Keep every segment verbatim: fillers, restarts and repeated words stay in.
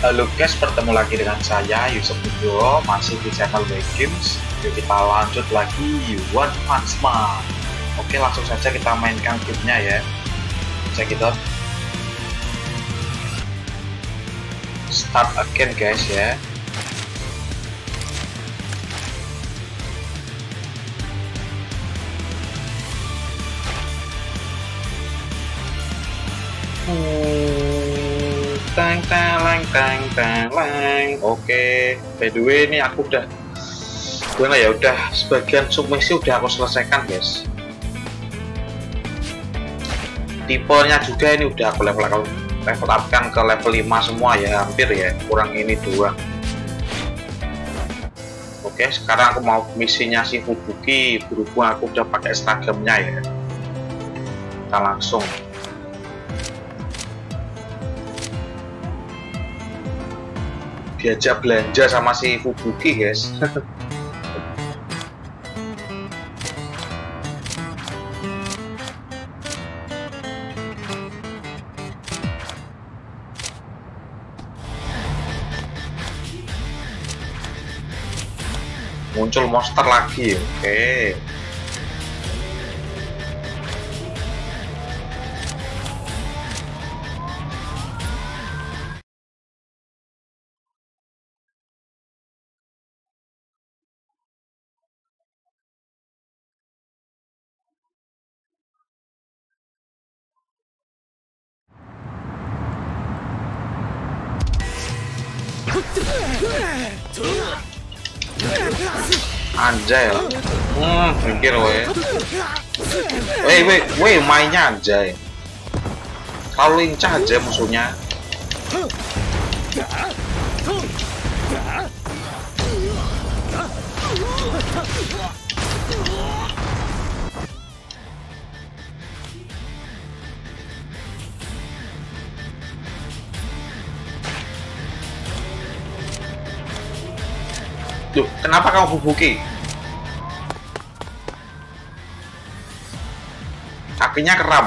Halo guys, bertemu lagi dengan saya Yusuf Dodo masih di channel Way Games. Yuk kita lanjut lagi One Punch Man. Oke, langsung saja kita mainkan gamenya ya. Check it out. Start again guys ya. Tang tang tang tang. Oke, by the way ini aku udah gimana ya, udah sebagian submisi udah aku selesaikan guys. Tipenya juga ini udah aku level level upkan ke level lima semua ya, hampir ya, kurang ini dua. Oke, sekarang aku mau misinya si Fubuki, berhubung aku udah pakai stagemnya ya. Kita langsung. Diajak belanja sama si Fubuki guys. Muncul monster lagi, oke. Okay. Anjay lah. Hmm, pikir weh. Weh, weh, weh, mainnya anjay. Kalau lincah aja musuhnya. Duh, kenapa kamu Fubuki? Kakinya keram.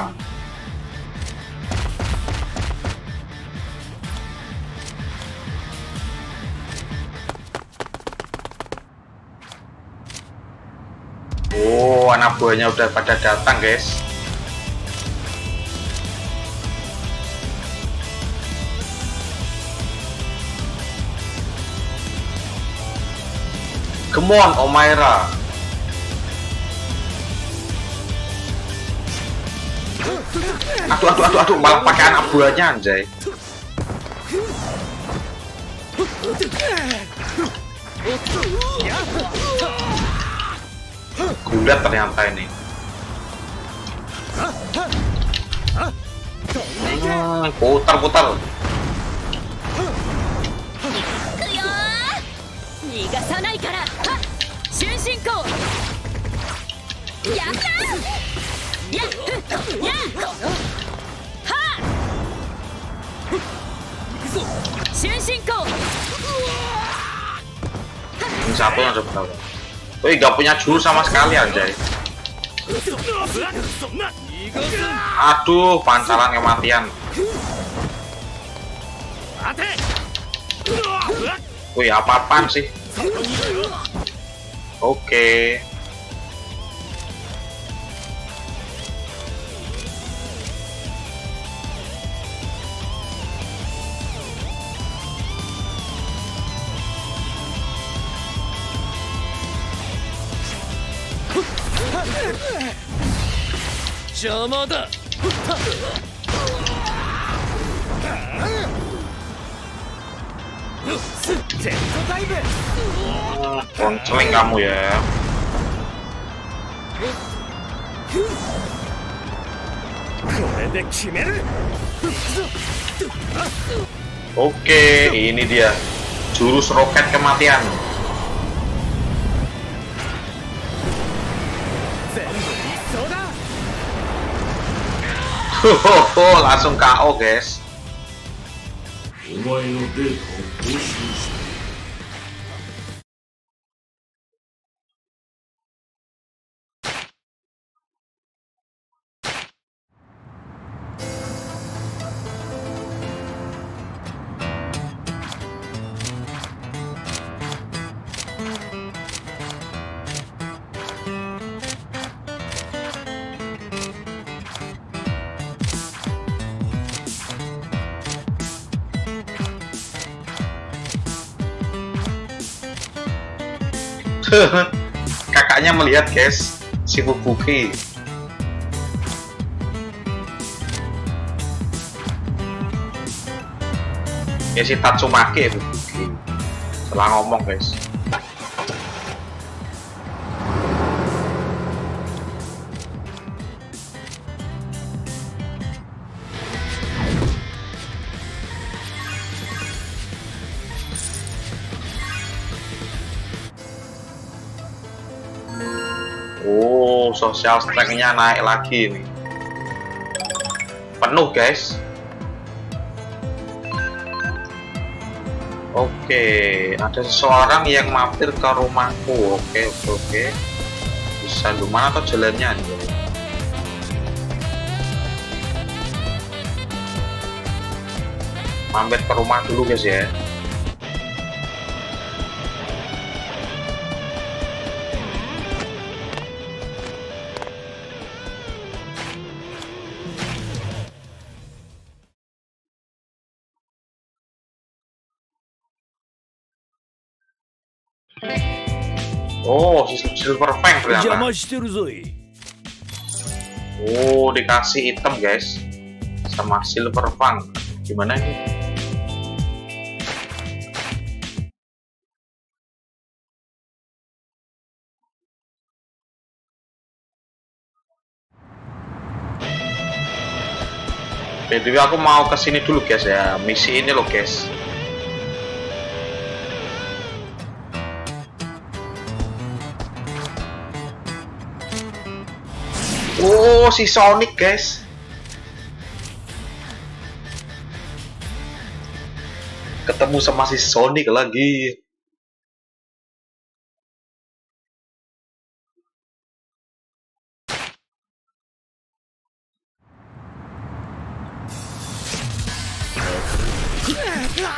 Oh, anak buahnya udah pada datang, guys. Come on, Omaira. Aduh, aduh, aduh, aduh, malah pakai anak buahnya anjay. Gulat ternyata ini. Hmm, putar, putar. Ini satu yang sebentar. Wih, gak punya jurus sama sekali anjay. Aduh, pancaran kematian. Wih, apa-apaan sih. Oke. Jamada. Konseling kamu ya. Oke, ini dia jurus roket kematian. Hohoho, langsung K O guys. Kakaknya melihat, guys, si Fubuki. Ya si Tatsumaki ya Fubuki. Salah ngomong, guys. Social strength-nya naik lagi nih. Penuh, guys. Oke, okay. Ada seseorang yang mampir ke rumahku. Oke, okay, oke, okay. Bisa gimana atau jalannya nih? Mampir ke rumah dulu, guys ya. Oh, Silver Fang ternyata. Oh, dikasih item, guys, sama Silver Fang. Gimana ini? Btw aku mau kesini dulu, guys ya. Misi ini loh, guys. Oh, si Sonic, guys. Ketemu sama si Sonic lagi.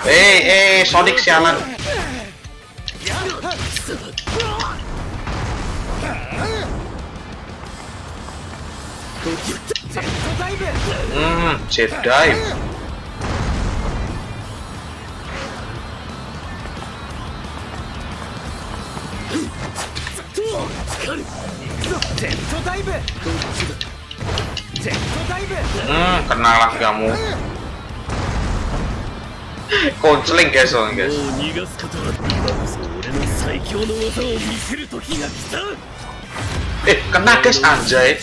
Hey, hey, Sonic sialan. Hmm, jet dive. Hmm, kenalah kamu. Konseling, guys, on, guys. Eh, kena, guys, anjay.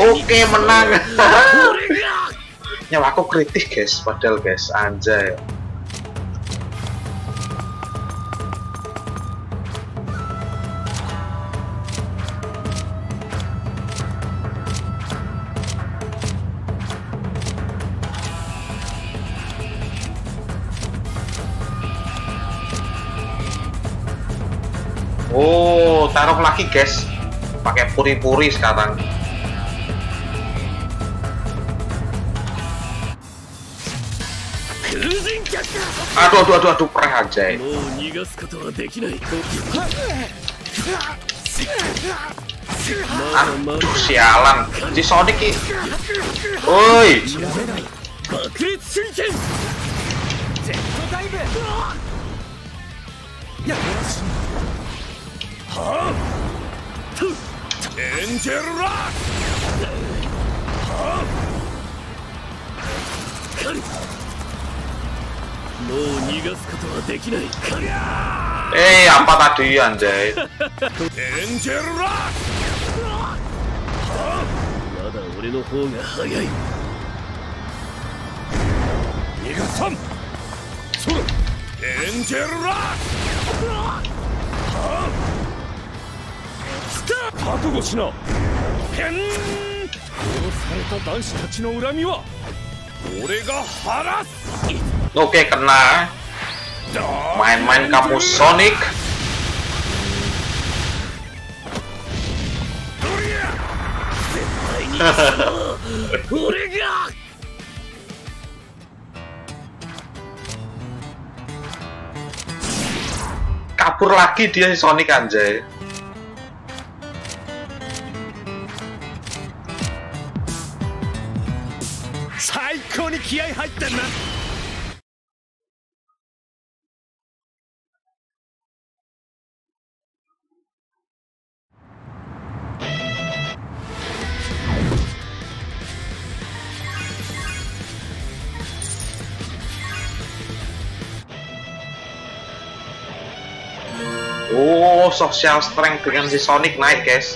Oke, menang. Nyawa aku kritis, guys, padahal, guys, anjay. Oh, taruh lagi, guys, pakai puri-puri sekarang. Aduh, aduh, aduh, aduh, pereh aja. Aduh, sialan. Si Sonic ini. Oi. Eh, apa tadi, anjay? Oke, kena. Main-main kamu Sonic. Kabur lagi dia Sonic anjay. Oh, social strength dengan si Sonic naik, guys.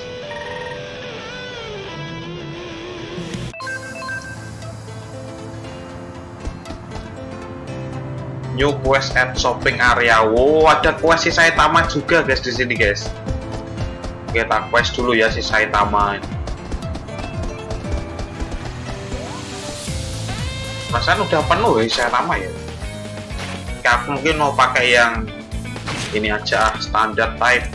New quest at shopping area. Wow, ada quest si Saitama juga guys di sini guys. Kita quest dulu ya si Saitama. Perasaan udah penuh ya si Saitama ya. Kayak mungkin mau pakai yang ini aja standar type.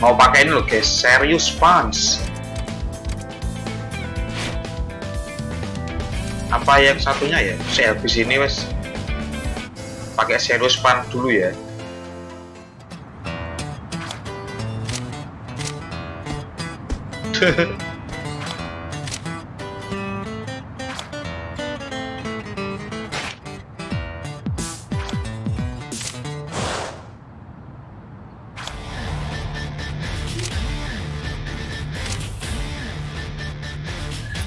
Mau pakai ini loh guys, serious punch. Apa yang satunya ya? Saya habis ini wes pakai serius pan dulu ya.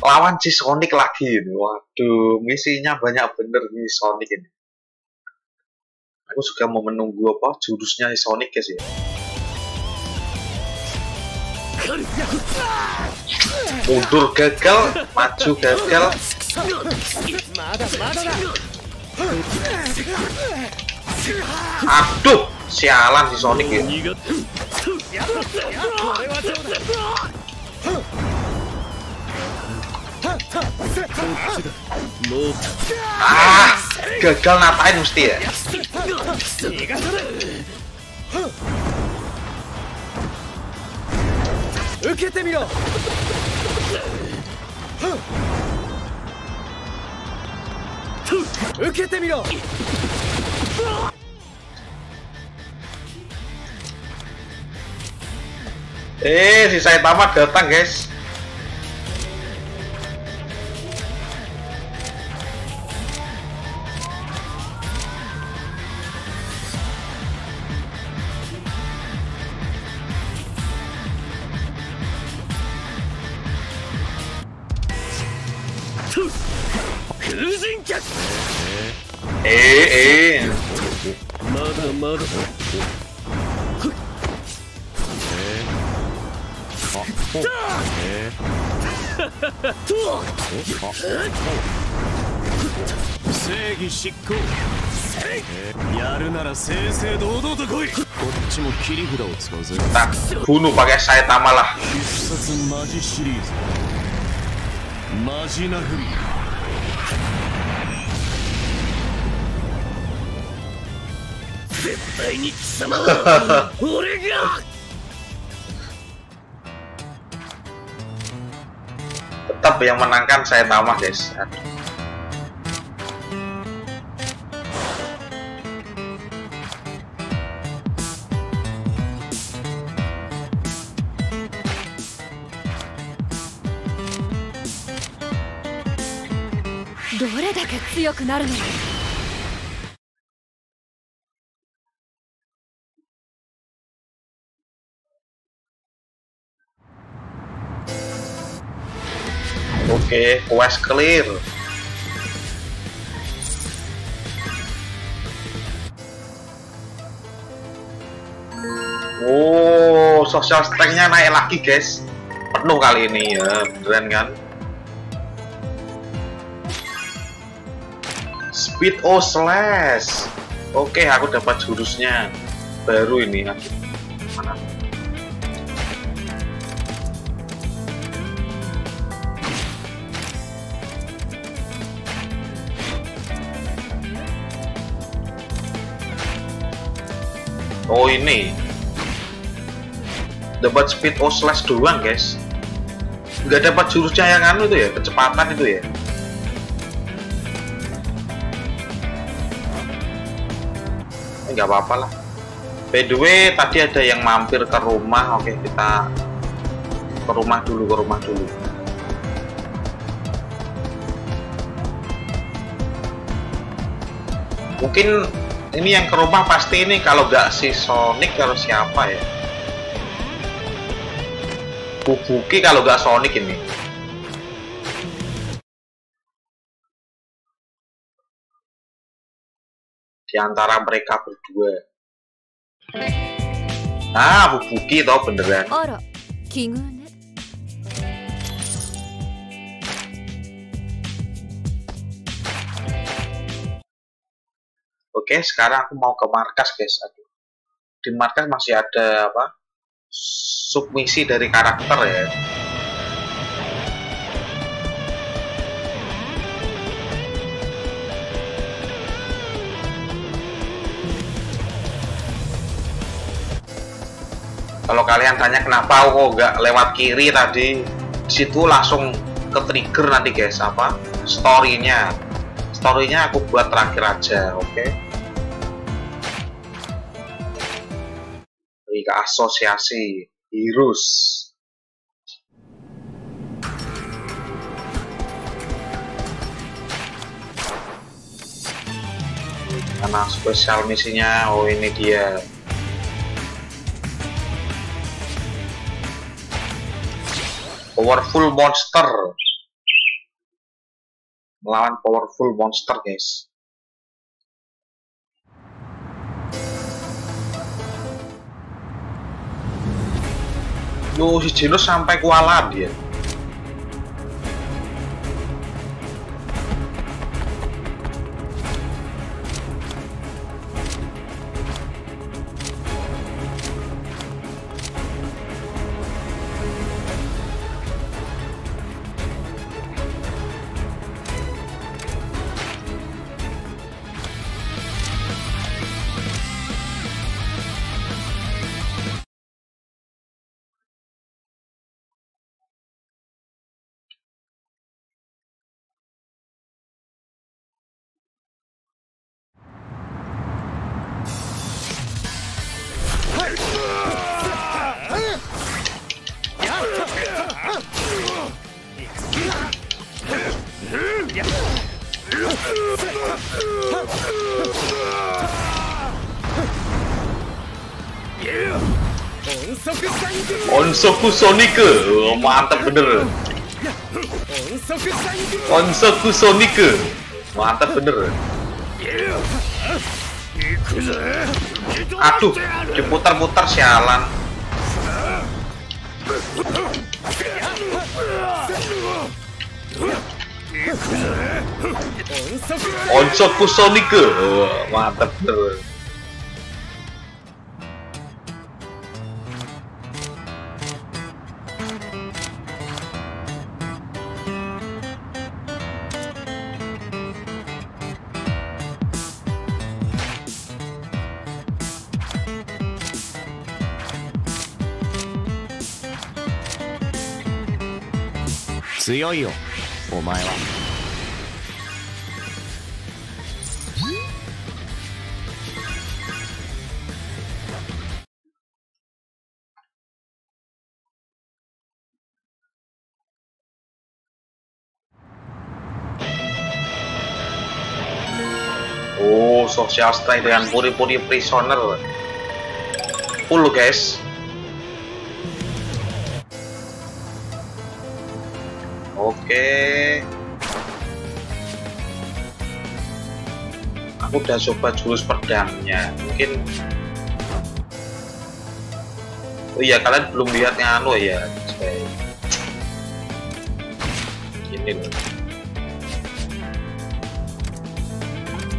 Lawan si Sonic lagi ini, waduh, misinya banyak bener nih Sonic ini. Aku juga mau menunggu apa jurusnya si Sonic guys ya. Mundur gagal, maju gagal. Aduh, sialan si Sonic ya. Ah, gagal ngapain mesti ya. Eh, si Saitama datang guys. Eh, eh. Kita bunuh pakai Saitama lah. Tetap yang menangkan Saitama guys. Oke, quest clear. Oh, social strength-nya naik lagi, guys. Penuh kali ini ya, beneran kan? Speed O slash. Oke, aku dapat jurusnya baru ini. Mana? Oh ini dapat speed o slash doang guys, nggak dapat jurusnya yang anu itu ya, kecepatan itu ya. Nggak eh, apa-apa lah. By the way, tadi ada yang mampir ke rumah. Oke, kita ke rumah dulu, ke rumah dulu. Mungkin ini yang ke rumah pasti ini, kalau nggak si Sonic harus siapa ya? Fubuki kalau nggak Sonic ini. Di antara mereka berdua. Ah, Fubuki toh beneran. Oke, sekarang aku mau ke markas, guys. Aduh. Di markas masih ada apa? Submisi dari karakter ya. Kalau kalian tanya kenapa aku nggak lewat kiri tadi, situ langsung ke trigger nanti guys, apa storynya storynya aku buat terakhir aja. Oke okay? Dari asosiasi virus karena spesial misinya. Oh ini dia. Powerful monster, melawan powerful monster guys. Yo si Genos sampai kualan dia. Onsoku Sonic, oh, mantap bener. Onsoku Sonic, mantap bener. Aduh, diputar-putar sialan. Onsoku Sonic, oh, mantap bener. Yo, oh my god. Oh, social strike dengan puri-puri prisoner. Full guys. Oke, aku udah coba jurus pedangnya. Mungkin, oh iya kalian belum lihat yang anu ya, ini loh.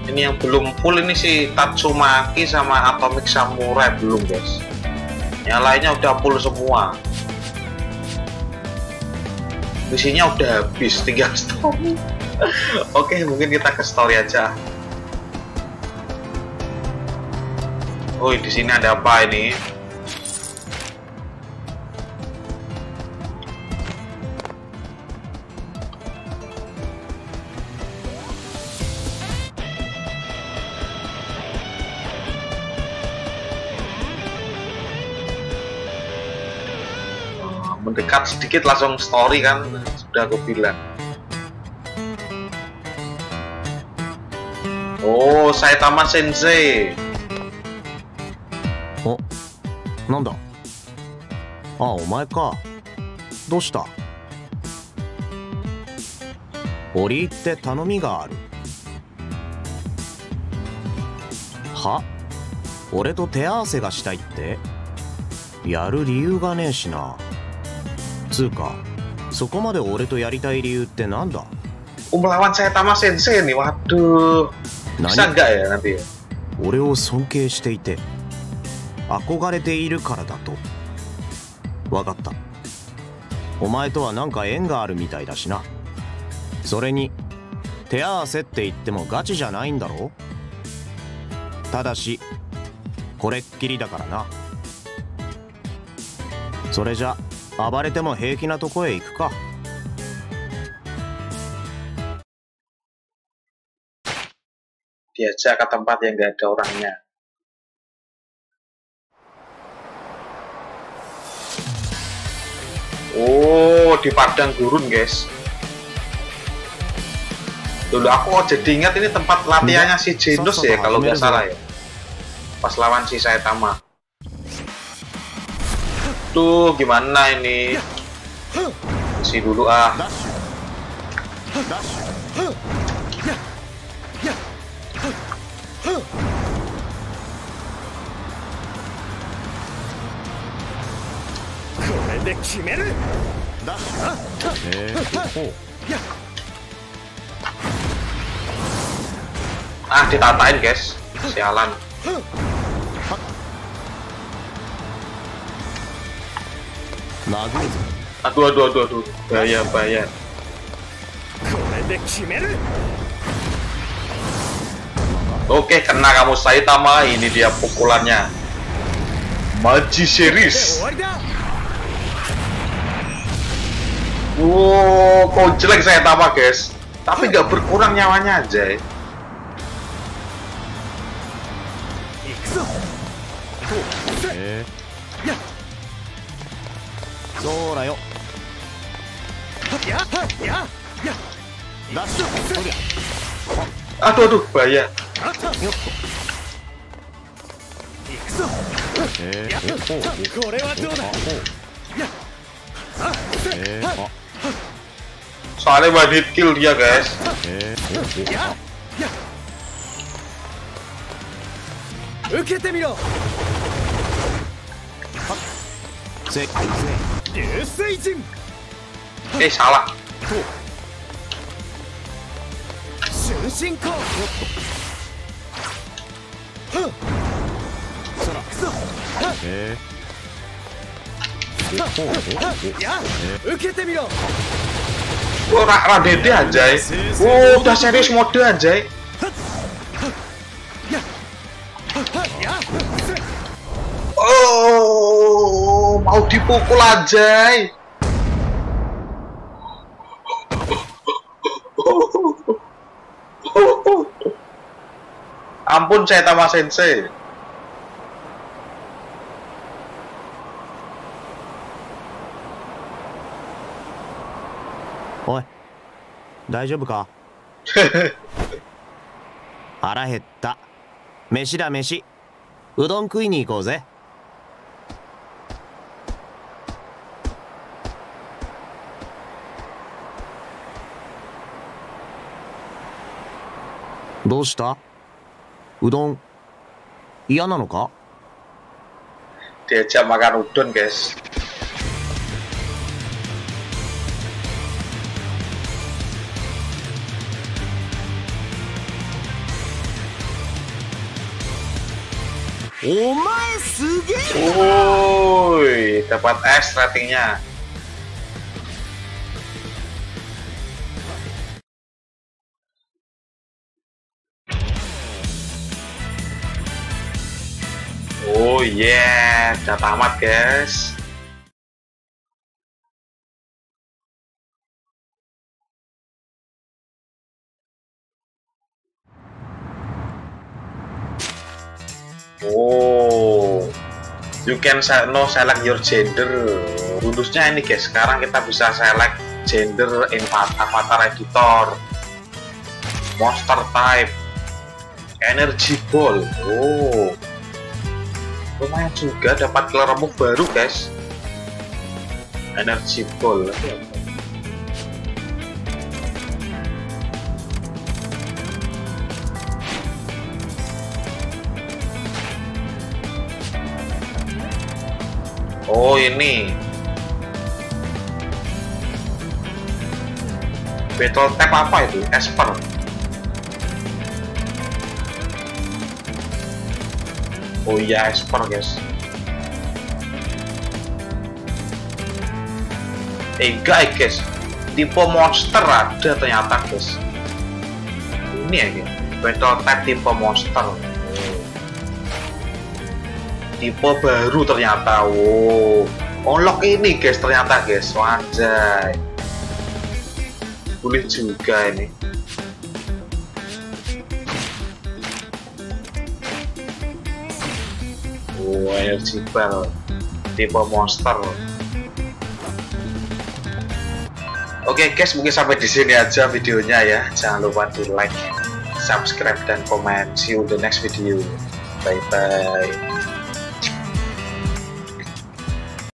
Ini yang belum full ini si Tatsumaki sama Atomic Samurai belum guys. Yang lainnya udah full semua. Misinya udah habis, tinggal story. Oke, mungkin kita ke story aja. Oh, di sini ada apa ini? Mendekat sedikit langsung story kan, sudah aku bilang. Oh, Saitama Sensei. Oh, nanda? Ah, omae ka. Doushita? Ori tte tanomi ga aru. Ha? Ore to te aase ga shitai tte? Yaru riyuu ga nee shi na. つうか、そこまで俺とやりたい理由ってなんだ? Oh, melawan Saitama Sensei nih, waduh. Bisa nggak ya nanti? 俺を尊敬していて、憧れているからだと。わかった。お前とはなんか縁があるみたいだしな。それに、手合わせって言ってもガチじゃないんだろう。ただし、これっきりだからな。それじゃ 暴れても平気なとこへ行くか。Diajak ke tempat yang nggak ada orangnya. Oh, di padang gurun, guys. Dulu aku jadi ingat ini tempat latihannya si Genos ya, kalau nggak salah ya. Pas lawan si Saitama. Tuh gimana ini? Isi dulu ah. Ah, ditatain guys, sialan. Aduh, aduh, aduh, aduh, bahaya, bahaya. Oke, kena kamu Saitama. Ini dia pukulannya. Maji series. Wow, kok jelek Saitama, guys. Tapi nggak berkurang nyawanya aja. Ya. Eh. Zora yo. Aduh, aduh, bahaya. Soalnya one hit kill dia, guys. Ukete miro. Eh, salah. Oh, rak-rak dede anjay. Oh, udah serius mode anjay. Oh, mau dipukul anjay. Ampun Saitama Sensei. Oi, daijoubu ka? Hara hetta. Meshi da meshi. Udon kui ni ikou ze. Dou shita? Udon iya nano ka? Diajak makan udon, guys. Omae suge. Woi, dapat S ratingnya. yeah, udah tamat guys. Oh, you can no select your gender. Bonusnya ini guys, sekarang kita bisa select gender in avatar editor, monster type, energy ball. Oh, lumayan juga dapat clear move baru guys, energy ball. Oh ini battle type apa itu? Esper. Oh iya Esper guys. Eh guys guys, tipe monster ada ternyata guys. Ini ya guys, battle type tipe monster. Tipe baru ternyata, wow, unlock ini guys ternyata guys, wajah, boleh juga ini. Wow, energy ball, tipe monster. Oke okay, guys, mungkin sampai di sini aja videonya ya. Jangan lupa di like, subscribe dan komen. See you the next video. Bye bye.